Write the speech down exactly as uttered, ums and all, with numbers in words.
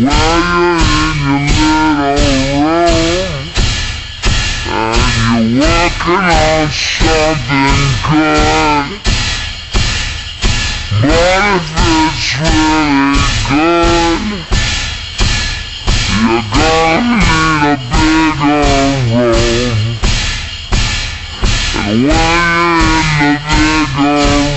Working on something good, but if it's really good, you're gonna need a bigger room. And when you're in the bigger room,